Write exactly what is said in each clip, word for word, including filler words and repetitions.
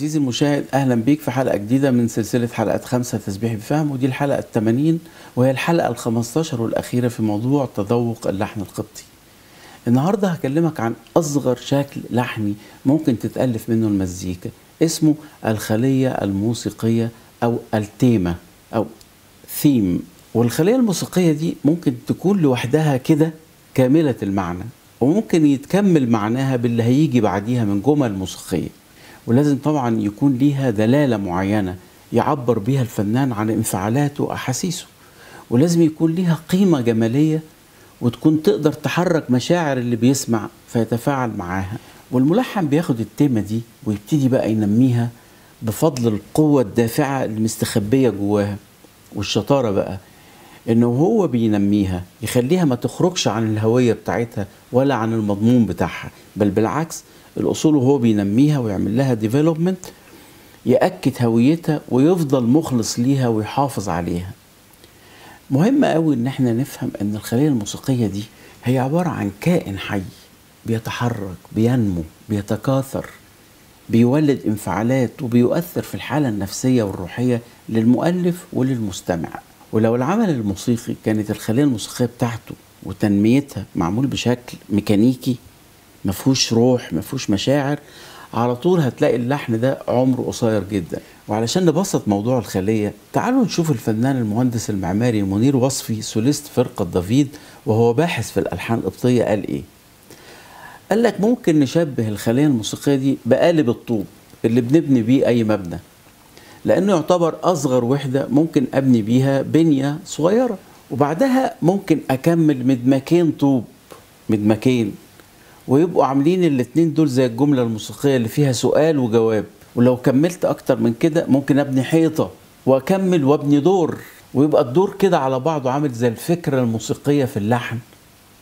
عزيزي المشاهد، أهلا بيك في حلقة جديدة من سلسلة حلقات خمسة تسبيح بفهم، ودي الحلقة الثمانين وهي الحلقة الخمستاشر والأخيرة في موضوع تذوق اللحن القبطي. النهاردة هكلمك عن أصغر شكل لحني ممكن تتألف منه المزيكا، اسمه الخلية الموسيقية أو التيمة أو ثيم. والخلية الموسيقية دي ممكن تكون لوحدها كده كاملة المعنى، وممكن يتكمل معناها باللي هيجي بعديها من جمل موسيقية، ولازم طبعا يكون ليها دلالة معينة يعبر بيها الفنان عن انفعالاته وأحاسيسه، ولازم يكون ليها قيمة جمالية وتكون تقدر تحرك مشاعر اللي بيسمع فيتفاعل معاها. والملحن بياخد التيمة دي ويبتدي بقى ينميها بفضل القوة الدافعة المستخبية جواها، والشطارة بقى إنه هو بينميها يخليها ما تخرجش عن الهوية بتاعتها ولا عن المضمون بتاعها، بل بالعكس الأصول وهو بينميها ويعمل لها ديفلوبمنت يأكد هويتها ويفضل مخلص ليها ويحافظ عليها. مهم قوي إن احنا نفهم إن الخلية الموسيقية دي هي عبارة عن كائن حي بيتحرك، بينمو، بيتكاثر، بيولد انفعالات وبيؤثر في الحالة النفسية والروحية للمؤلف وللمستمع. ولو العمل الموسيقي كانت الخلية الموسيقية بتاعته وتنميتها معمول بشكل ميكانيكي مفهوش روح مفهوش مشاعر، على طول هتلاقي اللحن ده عمره قصير جدا. وعلشان نبسط موضوع الخلية، تعالوا نشوف الفنان المهندس المعماري منير وصفي سوليست فرقة ديفيد وهو باحث في الألحان القبطية قال إيه. قال لك ممكن نشبه الخلية الموسيقية دي بقالب الطوب اللي بنبني بيه أي مبنى، لأنه يعتبر أصغر وحدة ممكن أبني بيها بنية صغيرة، وبعدها ممكن أكمل مدمكين طوب مدمكين ويبقوا عاملين الاتنين دول زي الجملة الموسيقية اللي فيها سؤال وجواب، ولو كملت أكتر من كده ممكن أبني حيطة وأكمل وأبني دور، ويبقى الدور كده على بعضه عامل زي الفكرة الموسيقية في اللحن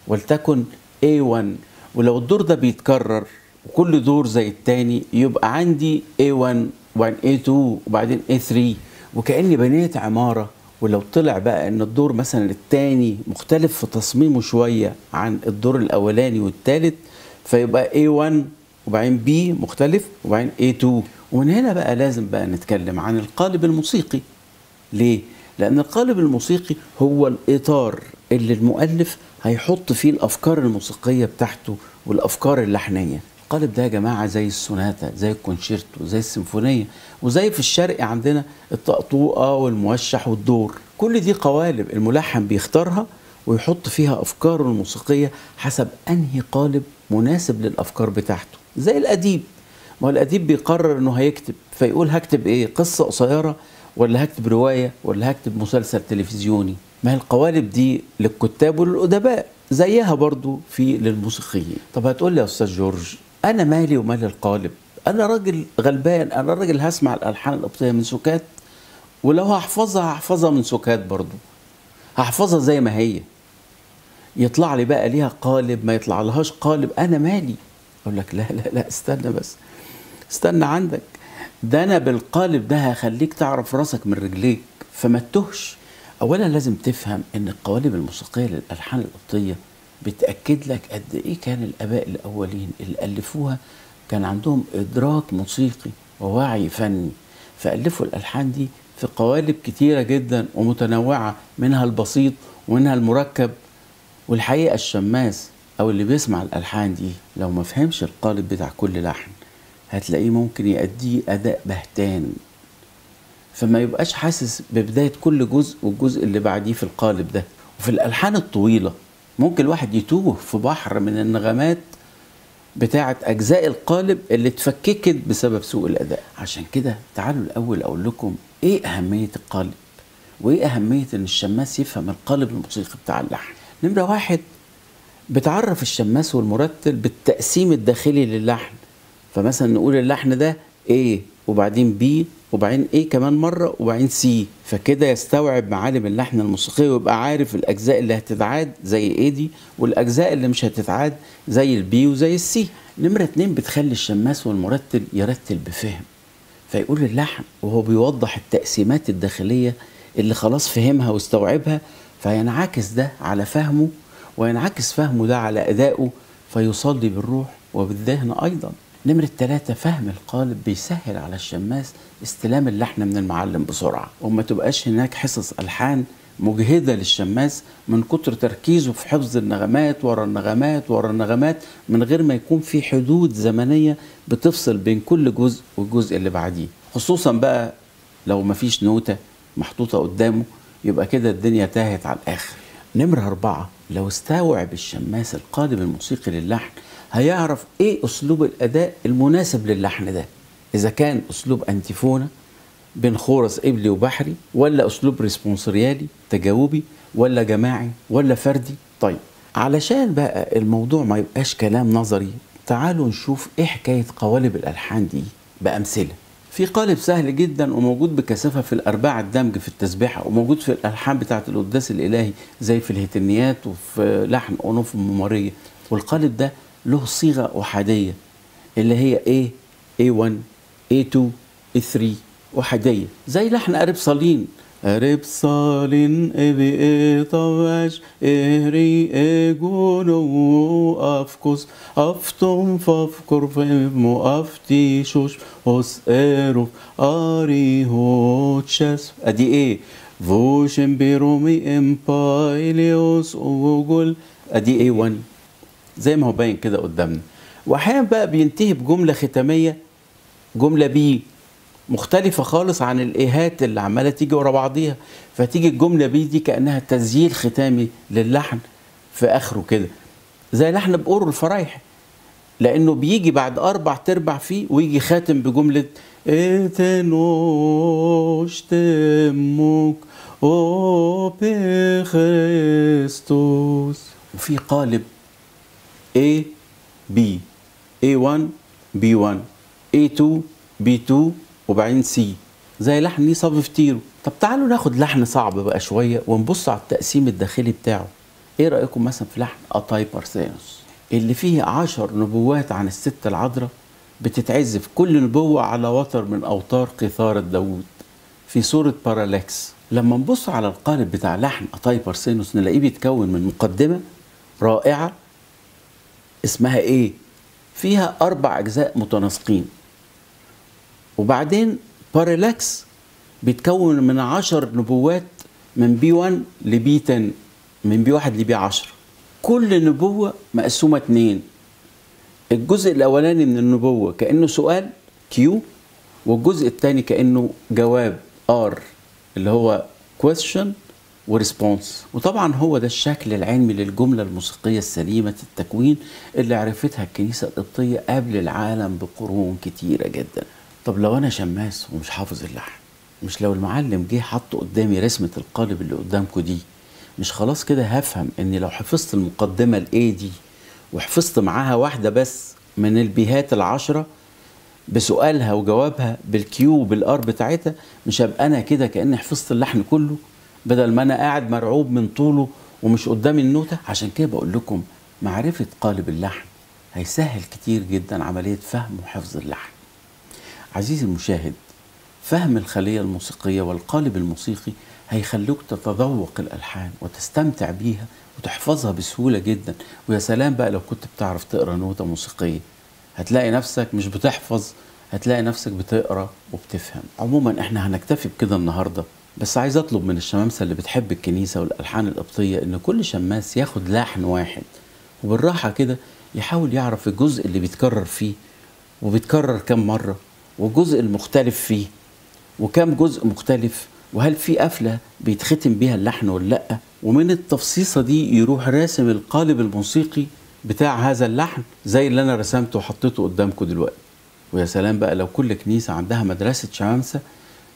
ولتكن إيه واحد، ولو الدور ده بيتكرر وكل دور زي التاني يبقى عندي إيه واحد وبعدين إيه اتنين وبعدين إيه تلاتة، وكأني بنيت عمارة. ولو طلع بقى ان الدور مثلا التاني مختلف في تصميمه شوية عن الدور الاولاني والتالت، فيبقى إيه واحد وبعدين B مختلف وبعدين إيه اتنين. ومن هنا بقى لازم بقى نتكلم عن القالب الموسيقي. ليه؟ لان القالب الموسيقي هو الاطار اللي المؤلف هيحط فيه الافكار الموسيقية بتاعته والافكار اللحنية. القالب ده يا جماعه زي السوناتا، زي الكونشيرتو، زي السيمفونيه، وزي في الشرق عندنا الطقطوقه والموشح والدور. كل دي قوالب الملحن بيختارها ويحط فيها افكاره الموسيقيه حسب انهي قالب مناسب للافكار بتاعته. زي الاديب، ما هو الاديب بيقرر انه هيكتب، فيقول هكتب ايه؟ قصه قصيره ولا هكتب روايه ولا هكتب مسلسل تلفزيوني؟ ما هي القوالب دي للكتاب وللادباء، زيها برضو في للموسيقيين. طب هتقول لي يا استاذ جورج، أنا مالي ومال القالب؟ أنا راجل غلبان، أنا راجل هسمع الألحان القبطية من سكات، ولو هحفظها هحفظها من سكات برضو، هحفظها زي ما هي. يطلع لي بقى ليها قالب ما يطلع لهاش قالب، أنا مالي؟ أقول لك لا لا لا، استنى بس، استنى عندك، ده أنا بالقالب ده هخليك تعرف راسك من رجليك، فما تتهش. أولا لازم تفهم إن القوالب الموسيقية للألحان القبطية بتأكد لك قد إيه كان الآباء الأولين اللي ألفوها كان عندهم إدراك موسيقي ووعي فني، فألفوا الألحان دي في قوالب كتيرة جدا ومتنوعة، منها البسيط ومنها المركب. والحقيقة الشماس أو اللي بيسمع الألحان دي لو ما فهمش القالب بتاع كل لحن هتلاقيه ممكن يأديه أداء بهتان، فما يبقاش حاسس ببداية كل جزء والجزء اللي بعديه في القالب ده. وفي الألحان الطويلة ممكن الواحد يتوه في بحر من النغمات بتاعة أجزاء القالب اللي اتفككت بسبب سوء الأداء. عشان كده تعالوا الأول أقول لكم إيه أهمية القالب وإيه أهمية إن الشماس يفهم القالب الموسيقي بتاع اللحن. نمرة واحد، بتعرف الشماس والمرتل بالتقسيم الداخلي للحن، فمثلا نقول اللحن ده إيه وبعدين بي وبعدين إيه كمان مرة وبعدين سي، فكده يستوعب معالم اللحن الموسيقي ويبقى عارف الأجزاء اللي هتتعاد زي إيه دي والأجزاء اللي مش هتتعاد زي البي وزي السي. نمرة اتنين، بتخلي الشماس والمرتل يرتل بفهم، فيقول اللحن وهو بيوضح التقسيمات الداخلية اللي خلاص فهمها واستوعبها، فينعكس ده على فهمه وينعكس فهمه ده على أدائه، فيصلي بالروح وبالذهن أيضا. نمرة ثلاثة، فهم القالب بيسهل على الشماس استلام اللحن من المعلم بسرعة، وما تبقاش هناك حصص ألحان مجهدة للشماس من كتر تركيزه في حفظ النغمات ورا النغمات ورا النغمات، من غير ما يكون في حدود زمنية بتفصل بين كل جزء والجزء اللي بعديه. خصوصا بقى لو مفيش نوتة محطوطة قدامه، يبقى كده الدنيا تاهت على الآخر. نمرة أربعة، لو استوعب الشماس القالب الموسيقي للحن هيعرف إيه أسلوب الأداء المناسب للحن ده، إذا كان أسلوب أنتيفونة بين خورس قبلي وبحري، ولا أسلوب ريسبونسريالي تجاوبي، ولا جماعي، ولا فردي. طيب علشان بقى الموضوع ما يبقاش كلام نظري، تعالوا نشوف إيه حكاية قوالب الألحان دي بأمثلة. في قالب سهل جدا وموجود بكثافه في الارباع الدمج في التسبيحه، وموجود في الالحان بتاعه القداس الالهي زي في الهتنيات وفي لحن اونوف الممريه، والقالب ده له صيغه احاديه اللي هي ايه ايه واحد ايه اتنين ايه تلاتة احاديه، زي لحن قريب صالين قريب صالين ابي ايه طواش اهري ايه جونو افكس افتم فافكر فيمو افتيشوش هس ايروف اري هوتشاس. ادي ايه فوشن بيرومي امبايليوس وجل، ادي ايه واحد زي ما هو باين كده قدامنا. واحيانا بقى بينتهي بجمله ختاميه، جمله بي مختلفة خالص عن الإيهات اللي عمالة تيجي ورا بعضيها، فتيجي الجملة بي دي كأنها تسجيل ختامي للحن في آخره كده، زي لحن بقور الفرايحي، لأنه بيجي بعد أربع تربع فيه ويجي خاتم بجملة إتنوش تموك أو بخريستوس. وفي قالب A B إيه واحد بي واحد إيه اتنين بي اتنين وبعدين سي، زي لحن ليه صب في تيرو. طب تعالوا ناخد لحن صعب بقى شويه ونبص على التقسيم الداخلي بتاعه. ايه رايكم مثلا في لحن أطاي بارسينوس اللي فيه عشر نبوات عن الست العذراء بتتعزف كل نبوه على وتر من اوتار قيثاره داوود في سوره بارالاكس؟ لما نبص على القالب بتاع لحن أطاي بارسينوس نلاقيه بيتكون من مقدمه رائعه اسمها ايه؟ فيها اربع اجزاء متناسقين، وبعدين بارالاكس بيتكون من عشر نبوات من بي واحد لبي عشرة، من بي واحد لبي عشرة، كل نبوة مقسومة اتنين. الجزء الأولاني من النبوة كأنه سؤال كيو، والجزء الثاني كأنه جواب ار اللي هو question وريسبونس. وطبعا هو ده الشكل العلمي للجملة الموسيقية السليمة التكوين اللي عرفتها الكنيسة القبطية قبل العالم بقرون كتيرة جدا. طب لو انا شماس ومش حافظ اللحن، مش لو المعلم جه حط قدامي رسمه القالب اللي قدامكم دي، مش خلاص كده هفهم اني لو حفظت المقدمه الايه دي وحفظت معاها واحده بس من البيهات العشره بسؤالها وجوابها بالكيو وبالار بتاعتها، مش هبقى انا كده كاني حفظت اللحن كله، بدل ما انا قاعد مرعوب من طوله ومش قدامي النوته. عشان كده بقول لكم معرفه قالب اللحن هيسهل كتير جدا عمليه فهم وحفظ اللحن. عزيزي المشاهد، فهم الخلية الموسيقية والقالب الموسيقي هيخلوك تتذوق الألحان وتستمتع بيها وتحفظها بسهولة جدا. ويا سلام بقى لو كنت بتعرف تقرأ نوتة موسيقية، هتلاقي نفسك مش بتحفظ، هتلاقي نفسك بتقرأ وبتفهم. عموما احنا هنكتفي بكده النهاردة، بس عايز أطلب من الشمامسة اللي بتحب الكنيسة والألحان القبطية إن كل شماس ياخد لحن واحد، وبالراحة كده يحاول يعرف الجزء اللي بيتكرر فيه وبيتكرر كم مرة، والجزء المختلف فيه وكم جزء مختلف، وهل في قفله بيتختم بيها اللحن ولا لا. ومن التفصيصه دي يروح راسم القالب الموسيقي بتاع هذا اللحن زي اللي انا رسمته وحطيته قدامكم دلوقتي. ويا سلام بقى لو كل كنيسه عندها مدرسه شمامسه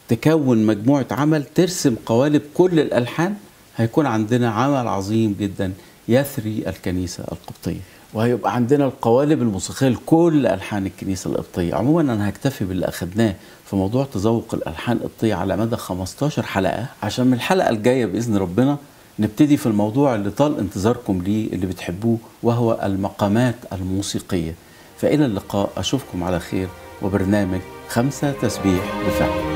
تكون مجموعه عمل ترسم قوالب كل الالحان، هيكون عندنا عمل عظيم جدا يثري الكنيسه القبطيه، وهيبقى عندنا القوالب الموسيقيه لكل الحان الكنيسه القبطيه. عموما انا هكتفي باللي اخدناه في موضوع تذوق الالحان القبطيه على مدى خمستاشر حلقه، عشان من الحلقه الجايه باذن ربنا نبتدي في الموضوع اللي طال انتظاركم ليه اللي بتحبوه، وهو المقامات الموسيقيه. فالى اللقاء، اشوفكم على خير وبرنامج خمسة تسبيح بفهم.